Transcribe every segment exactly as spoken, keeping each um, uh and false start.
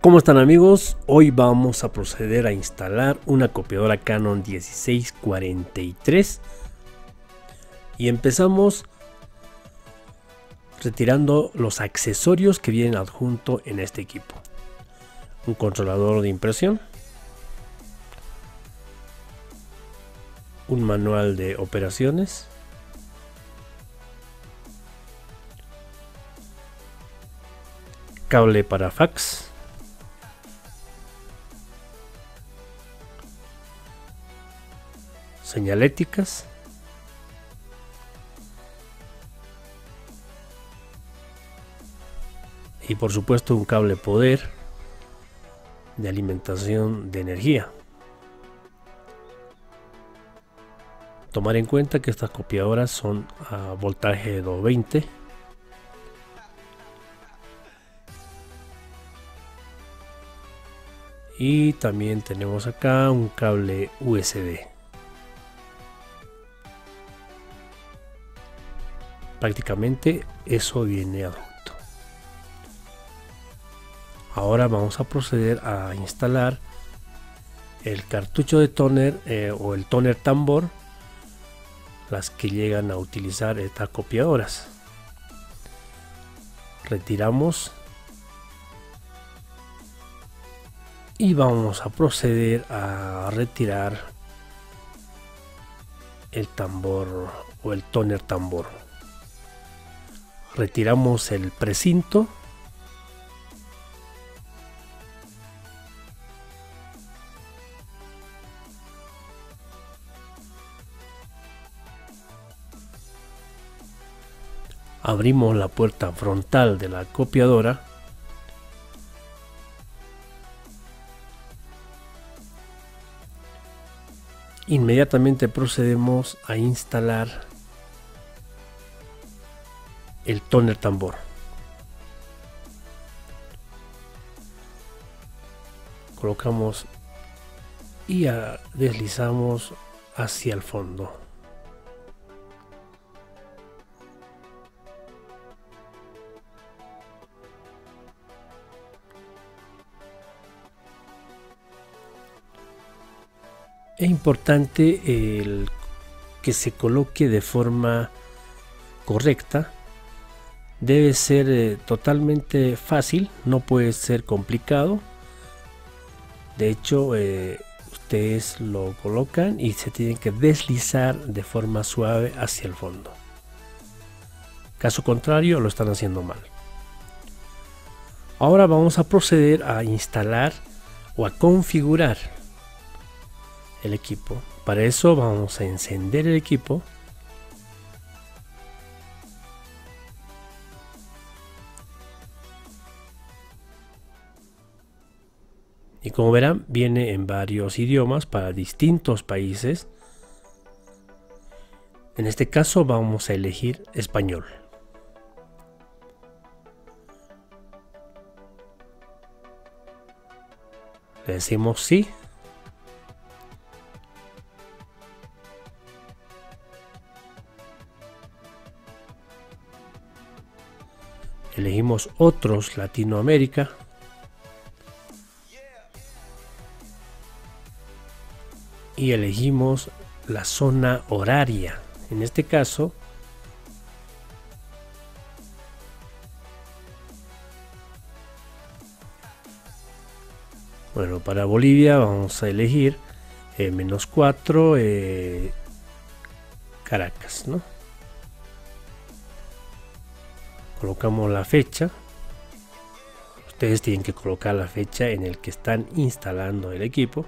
¿Cómo están, amigos? Hoy vamos a proceder a instalar una copiadora Canon mil seiscientos cuarenta y tres y empezamos retirando los accesorios que vienen adjunto en este equipo. Un controlador de impresión, un manual de operaciones, cable para fax, señaléticas, y por supuesto un cable poder de alimentación de energía. Tomar en cuenta que estas copiadoras son a voltaje de doscientos veinte. Y también tenemos acá un cable U S B. Prácticamente eso viene adjunto. Ahora vamos a proceder a instalar el cartucho de tóner eh, o el tóner tambor, las que llegan a utilizar estas copiadoras. Retiramos y vamos a proceder a retirar el tambor o el tóner tambor. Retiramos el precinto . Abrimos la puerta frontal de la copiadora . Inmediatamente procedemos a instalar el tóner tambor. Colocamos y deslizamos hacia el fondo. Es importante el que se coloque de forma correcta. Debe ser eh, totalmente fácil, no puede ser complicado. De hecho, eh, ustedes lo colocan y se tienen que deslizar de forma suave hacia el fondo. Caso contrario, lo están haciendo mal. Ahora vamos a proceder a instalar o a configurar el equipo. Para eso vamos a encender el equipo. Y como verán, viene en varios idiomas para distintos países. En este caso vamos a elegir español. Le decimos sí. Elegimos otros, Latinoamérica. Y elegimos la zona horaria. En este caso bueno, para Bolivia vamos a elegir eh, menos cuatro eh, Caracas, ¿no? Colocamos la fecha. Ustedes tienen que colocar la fecha en el que están instalando el equipo,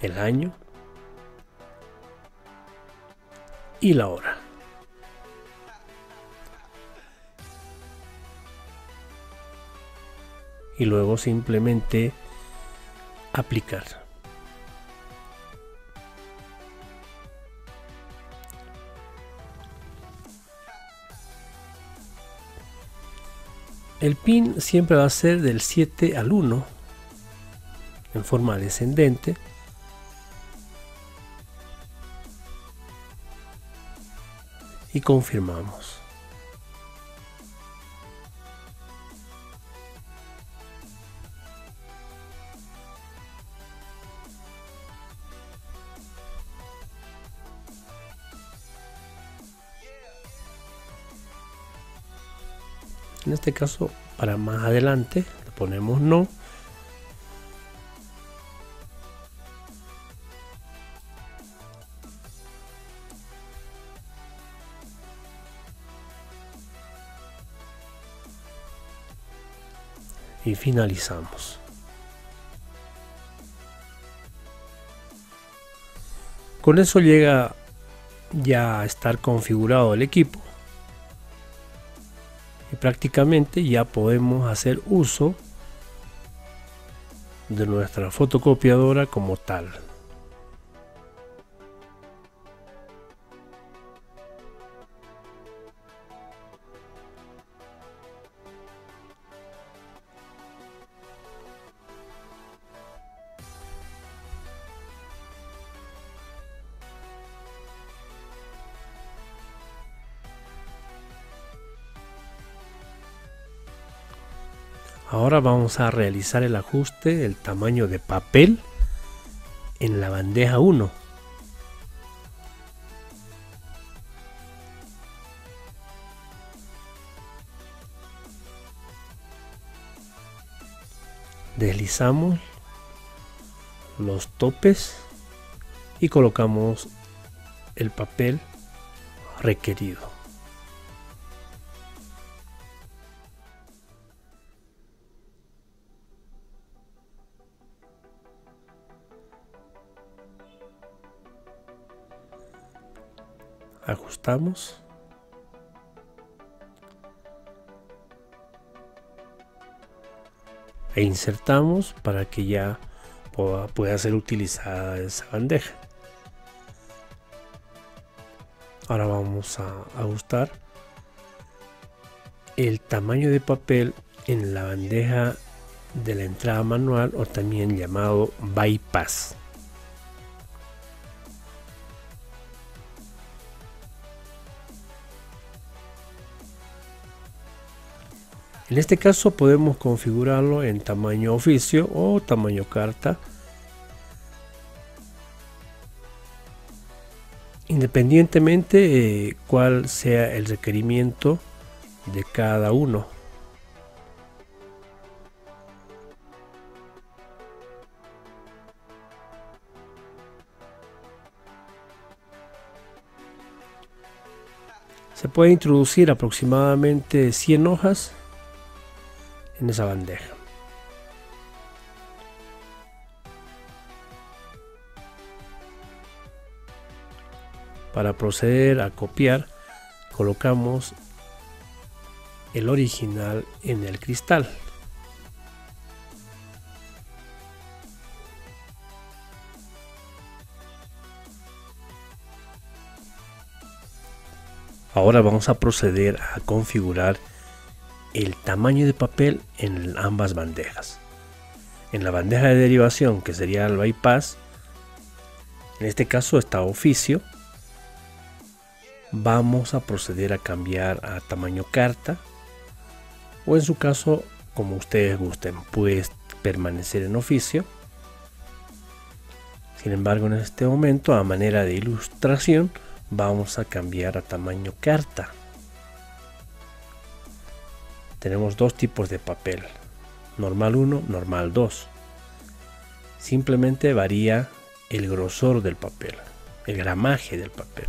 el año y la hora. Y luego simplemente aplicar. El pin siempre va a ser del siete al uno en forma descendente. Y confirmamos. en este caso para más adelante le ponemos no. Y finalizamos. Con eso llega ya a estar configurado el equipo y prácticamente ya podemos hacer uso de nuestra fotocopiadora como tal. Ahora vamos a realizar el ajuste del tamaño de papel en la bandeja uno. Deslizamos los topes y colocamos el papel requerido. Ajustamos e insertamos para que ya pueda, pueda ser utilizada esa bandeja. Ahora vamos a ajustar el tamaño de papel en la bandeja de la entrada manual, o también llamado bypass. En este caso podemos configurarlo en tamaño oficio o tamaño carta, independientemente eh, cuál sea el requerimiento de cada uno. Se puede introducir aproximadamente cien hojas en esa bandeja. Para proceder a copiar, colocamos el original en el cristal. Ahora vamos a proceder a configurar el tamaño de papel en ambas bandejas. En la bandeja de derivación, que sería el bypass, en este caso está oficio, vamos a proceder a cambiar a tamaño carta, o en su caso como ustedes gusten, puede permanecer en oficio. Sin embargo, en este momento, a manera de ilustración, vamos a cambiar a tamaño carta. Tenemos dos tipos de papel, normal uno, normal dos. Simplemente varía el grosor del papel, el gramaje del papel.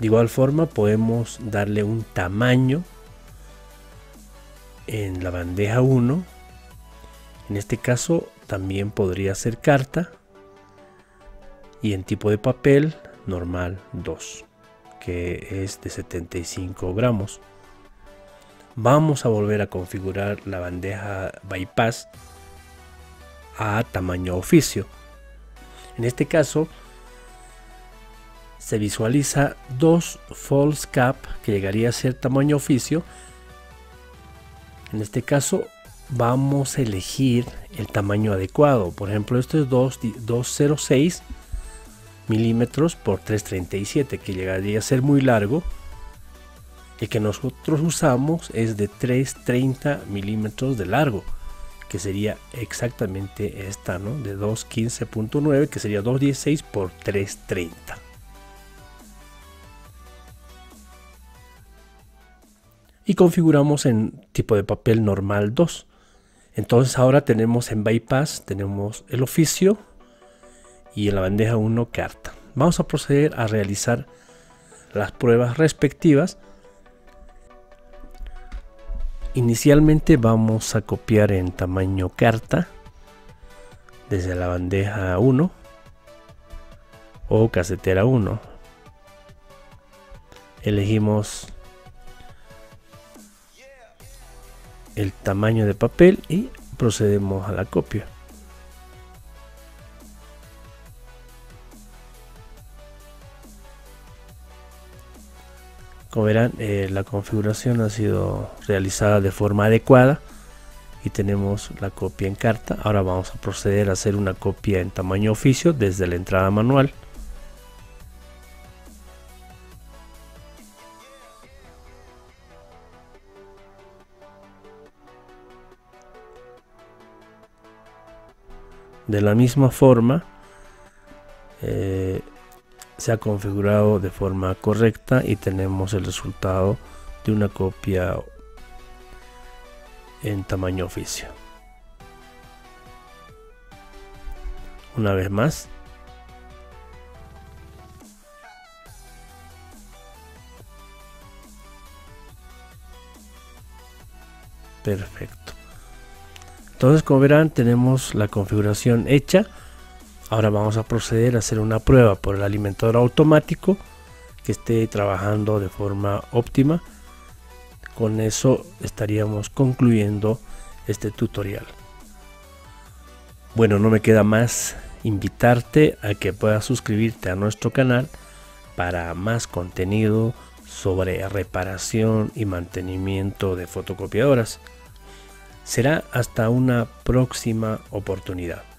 De igual forma podemos darle un tamaño en la bandeja uno. En este caso también podría ser carta, y en tipo de papel normal dos, que es de setenta y cinco gramos. Vamos a volver a configurar la bandeja bypass a tamaño oficio. En este caso se visualiza dos false cap, que llegaría a ser tamaño oficio. En este caso vamos a elegir el tamaño adecuado. Por ejemplo, esto es dos cero seis milímetros por tres treinta y siete, que llegaría a ser muy largo. El que nosotros usamos es de tres treinta milímetros de largo, que sería exactamente esta, ¿no? De dos quince punto nueve, que sería dos dieciséis por tres treinta. y configuramos en tipo de papel normal dos. Entonces ahora tenemos en bypass, tenemos el oficio y en la bandeja uno carta. Vamos a proceder a realizar las pruebas respectivas. Inicialmente vamos a copiar en tamaño carta desde la bandeja uno o casetera uno. Elegimos el tamaño de papel y procedemos a la copia. Como verán, eh, la configuración ha sido realizada de forma adecuada y tenemos la copia en carta. Ahora vamos a proceder a hacer una copia en tamaño oficio desde la entrada manual. De la misma forma, eh, se ha configurado de forma correcta y tenemos el resultado de una copia en tamaño oficio. Una vez más, perfecto. Entonces, como verán, tenemos la configuración hecha. Ahora vamos a proceder a hacer una prueba por el alimentador automático que esté trabajando de forma óptima. Con eso estaríamos concluyendo este tutorial. Bueno, no me queda más invitarte a que puedas suscribirte a nuestro canal para más contenido sobre reparación y mantenimiento de fotocopiadoras. Será hasta una próxima oportunidad.